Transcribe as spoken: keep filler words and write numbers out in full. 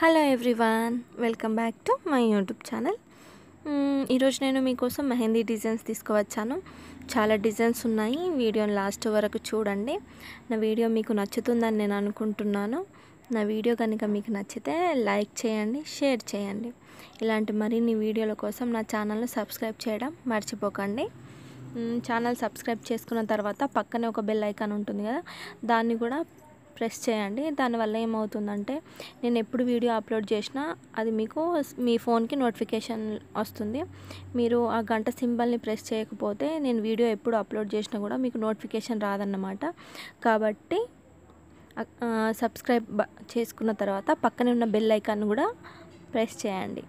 Hello everyone, welcome back to my YouTube channel. ఈరోజు నేను మీకోసం మెహందీ డిజైన్స్ తీసుకువచ్చాను. చాలా డిజైన్స్ ఉన్నాయి. వీడియోని లాస్ట్ వరకు చూడండి. నా వీడియో మీకు నచ్చుతుందని నేను అనుకుంటున్నాను. నా వీడియో కనుక మీకు నచ్చితే లైక్ చేయండి, షేర్ చేయండి. ఇలాంటి మరిన్ని వీడియోల కోసం నా ఛానల్ను సబ్స్క్రైబ్ చేయడం మర్చిపోకండి. ఛానల్ సబ్స్క్రైబ్ చేసుకున్న తర్వాత పక్కనే ఒక బెల్ ఐకాన్ ఉంటుంది కదా, దాన్ని కూడా ప్రెస్ చేయండి. దానివల్ల ఏమవుతుందంటే నేను ఎప్పుడు వీడియో అప్లోడ్ చేసినా అది మీకు మీ ఫోన్కి నోటిఫికేషన్ వస్తుంది. మీరు ఆ గంట సింబల్ని ప్రెస్ చేయకపోతే నేను వీడియో ఎప్పుడు అప్లోడ్ చేసినా కూడా మీకు నోటిఫికేషన్ రాదన్నమాట. కాబట్టి సబ్స్క్రైబ్ చేసుకున్న తర్వాత పక్కనే ఉన్న బెల్ ఐకాన్ కూడా ప్రెస్ చేయండి.